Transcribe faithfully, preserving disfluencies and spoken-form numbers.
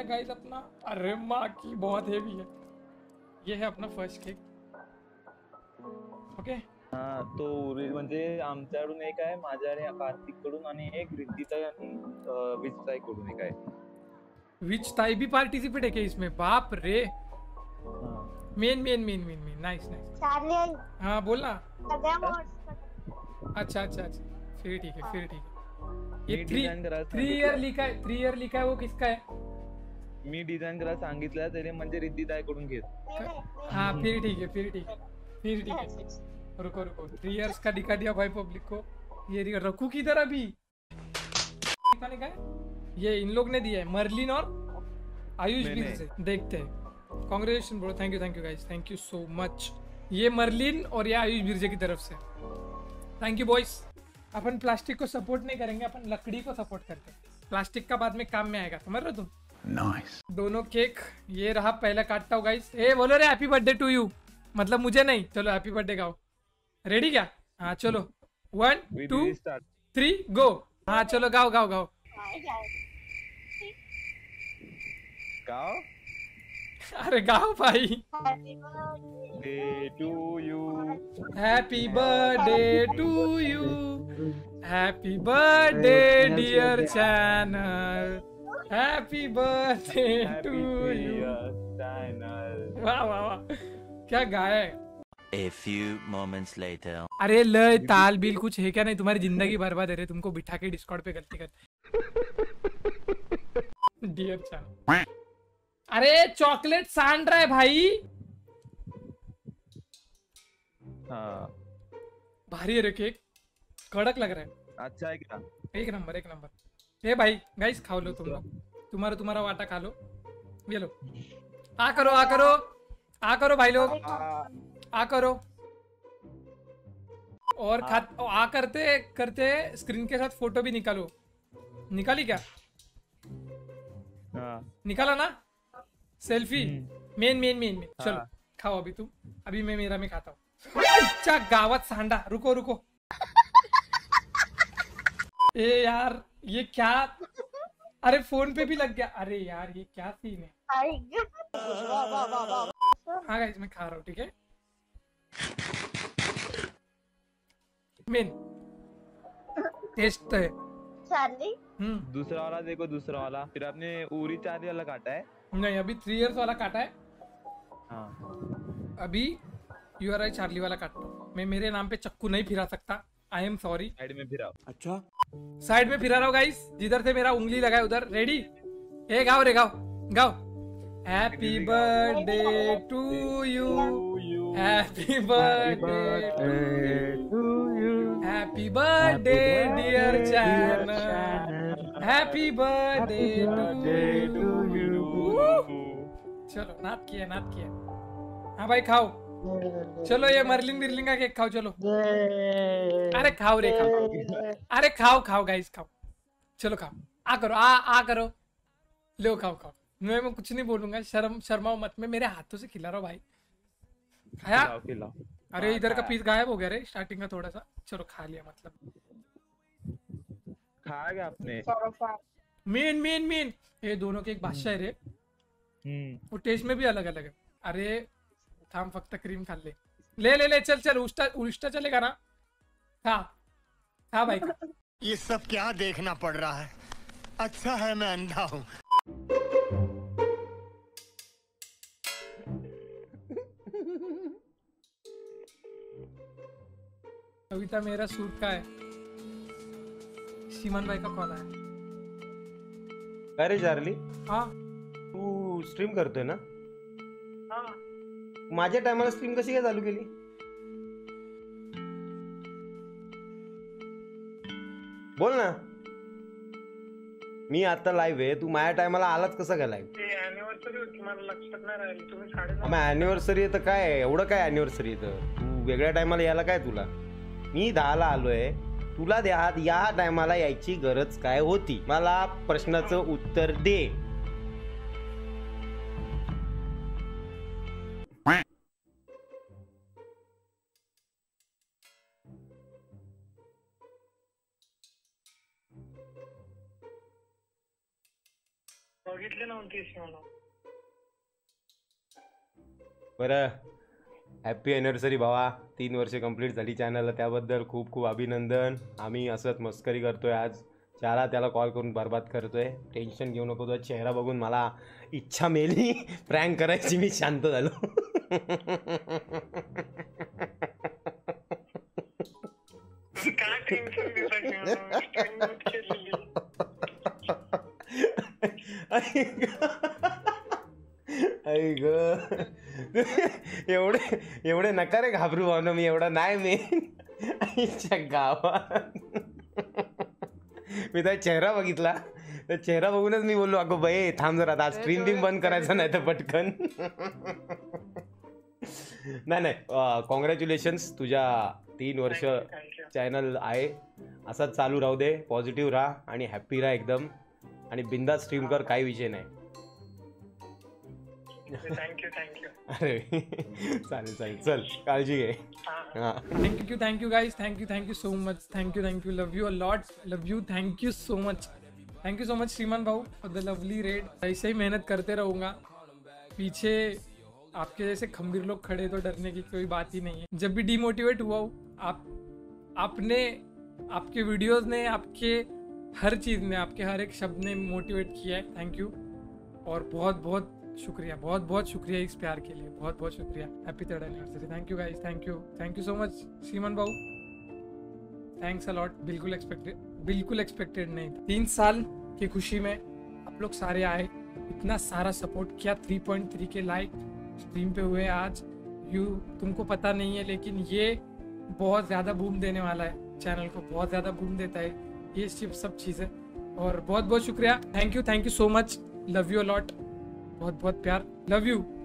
है गाइस अपना। अरे माँ की बहुत हेवी है। ये है अपना फर्स्ट केक। ओके हाँ, तो म्हणजे आमच्याकडून एक आहे, माझ्याकडे कार्तिककडून आणि एक रिद्धिताई आणि विजताईकडून एक आहे। विजताई भी पार्टिसिपेट है के इसमें? बाप रे। Man man man man man nice nice. Charlie हाँ बोलना। अच्छा अच्छा अच्छा फिर ठीक है फिर ठीक है। ये थ्री थ्री ईयर लिखा है, थ्री ईयर लिखा है वो किसका है? मी डिझाइन करा सांगितलं तरी म्हणजे रिद्धिताई कडून घेत। हाँ फिर ठीक है फिर ठीक है फिर ठीक है। रुको रुको, थ्री इयर्स का दिखा दिया भाई पब्लिक को। ये रखू किधर अभी? ये इन लोग ने दिया है मर्लिन और आयुष भी से। देखते हैं। Congratulation bro, thank you thank you guys, thank you so much. ये मर्लिन और ये आयुष बिरजे की तरफ से थैंक यू बॉयज। अपन प्लास्टिक को सपोर्ट नहीं करेंगे, अपन लकड़ी को सपोर्ट करते हैं। प्लास्टिक का बाद में काम में आएगा, समझ रहे हो तुम? नाइस। दोनों केक, ये रहा पहला काटता हूँ गाइस। ए बोलो रे हैप्पी बर्थडे टू यू, मतलब मुझे नहीं। चलो हैप्पी बर्थडे गाओ। रेडी क्या? हाँ चलो वन टू थ्री गो। हाँ चलो गाओ गाओ गाओ गाओ। अरे गाओ भाई। Happy birthday to you, happy birthday dear channel, happy birthday to you channel. वाह वाह वाह क्या गाया है। A few moments later. अरे लय ताल बिल कुछ है क्या? नहीं तुम्हारी जिंदगी बर्बाद है रे, तुमको बिठा के डिस्कॉर्ड पे गलती कर। Dear channel. अरे चॉकलेट सान रहा है भाई। हाँ भारी है रे केक, कड़क लग रहा है। अच्छा है क्या? एक नंबर एक नंबर। ए भाई गाइस खाओ लो तुम लोग, तुम्हारा तुम्हारा वाटा खा लो। ये लो आ करो आ करो आ करो भाई लोग आ करो। और खा आ करते करते स्क्रीन के साथ फोटो भी निकालो। निकाली क्या? हाँ निकाला ना सेल्फी। मेन मेन मेन चलो खाओ अभी तुम, अभी मैं मेरा में खाता हूँ। अच्छा गावत सांडा। रुको रुको ए यार ये क्या? अरे फोन पे भी लग गया। अरे यार ये क्या सीन है। हाँ गाइस मैं खा रहा हूँ ठीक है। मेन टेस्ट है। दूसरा वाला देखो, दूसरा वाला। फिर आपने उरी चार्ली वाला काटा है? नहीं अभी थ्री इयर्स वाला काटा है। हाँ। अभी यू आर आई चार्ली वाला काटता हूँ मैं। मेरे नाम पे चक्कू नहीं फिरा सकता, आई एम सॉरी। साइड में फिराओ। अच्छा साइड में फिरा रहा हूँ गाइस, जिधर से मेरा उंगली लगा है उधर। रेडी? ए गाओ रे गाओ गाओ। Happy birthday to you, happy birthday to you, happy birthday dear channel, happy birthday to you. चलो नाच किया नाच किया। हाँ भाई खाओ। चलो ये मर्लिन बिरलिन का केक खाओ चलो। अरे खाओ रे खाओ। अरे खाओ खाओ गाइस खाओ। चलो खाओ आ करो आ आ करो। लो खाओ खाओ। मैं मैं कुछ नहीं बोलूंगा, शर्म शर्माओ मत। मैं मेरे हाथों से खिला रहा हूँ भाई। खाया? अरे इधर का पीस गायब हो गया रे, स्टार्टिंग का थोड़ा सा। चलो खा लिया मतलब खा गया आपने। मेन मेन मेन ये दोनों के एक बादशाह है रे। वो टेस्ट में भी अलग अलग है। अरे थाम फक्त क्रीम खा ले ले ले ले चल चल उल्टा उल्टा चलेगा ना। खा खा भाई खा। ये सब क्या देखना पड़ रहा है? अच्छा है मैं अंधा हूँ। कविता मेरा सूट का है। सीमन भाई का कॉल है। अरे चार्ली हाँ तू स्ट्रीम करतोय ना? हाँ माझ्या टायमाला स्ट्रीम कशी काय चालू केली? बोल ना। मी आता लाईव्ह आहे, तू माझ्या टायमाला आलाच कसा काय लाईव्ह? ते एनिवर्सरी होती मला लक्षात नाही राहिली। तुम्ही साडेनऊ मग एनिवर्सरी तर काय एवढं काय एनिवर्सरी तर तू वेगळ्या टायमाला यायला काय तुला? मी दहा ला आलोय, तुला देहात या टायमाला यायची गरज काय होती? मला प्रश्नाचं उत्तर दे। बघितले ना बरं हॅपी एनिव्हर्सरी भावा, तीन वर्ष कंप्लीट झाली चॅनलला, त्याबद्दल खूप खूप अभिनंदन। आम्ही असंच मस्करी करतोय आज, चारा त्याला कॉल करून बर्बाद करतोय। टेन्शन घेऊ नको, तुझा चेहरा बघून मला इच्छा मेली प्रँक करायची, मी शांत झालो। एवढे एवढे नका रे घाबरू भावना, मी एवढा नाही मेन आईच्या गावात। मी त्या चेहरा बघितला, त्या चेहरा बघूनच मी बोललो अगो बाई थांब जरा, आता स्ट्रीम बिम बंद करायचं नाही तर पटकन। नाही नाही, कॉंग्रॅच्युलेशन्स, तुझ्या तीन वर्ष चॅनल आहे, असाच चालू राहू दे, पॉझिटिव्ह राहा आणि हॅप्पी राहा एकदम, आणि बिंदास स्ट्रीम कर, काही विषय नाही। Thank you thank you. अरे चालेल चालेल, चल काळजी घे। Thank you thank you guys, thank you thank you so much, thank you thank you, love you a lot, love you, thank you so much, thank you so much श्रीमान भाऊ फॉर द लवली रेड। ऐसे ही मेहनत करते रहूँगा, पीछे आपके जैसे खंबीर लोग खड़े, तो डरने की कोई बात ही नहीं है। जब भी डिमोटिवेट हुआ हूँ, आप आपने, आपके वीडियोज़ ने, आपके हर चीज़ ने, आपके हर एक शब्द ने मोटिवेट किया है। थैंक यू और बहुत बहुत शुक्रिया, बहुत बहुत शुक्रिया इस प्यार के लिए, बहुत बहुत शुक्रिया। Happy third anniversary. Thank you guys, thank you, thank you so much श्रीमान भाऊ, थैंक्स अ लॉट। बिल्कुल एक्सपेक्टेड, बिल्कुल एक्सपेक्टेड नहीं था। तीन साल की खुशी में आप लोग सारे आए, इतना सारा सपोर्ट किया, तीन पॉइंट तीन के लाइक स्ट्रीम पे हुए आज। यू तुमको पता नहीं है लेकिन ये बहुत ज़्यादा बूम देने वाला है, चैनल को बहुत ज़्यादा बूम देता है ये सब चीज़ें। और बहुत बहुत शुक्रिया, thank you, thank you so much, love you a lot, बहुत बहुत प्यार, लव यू।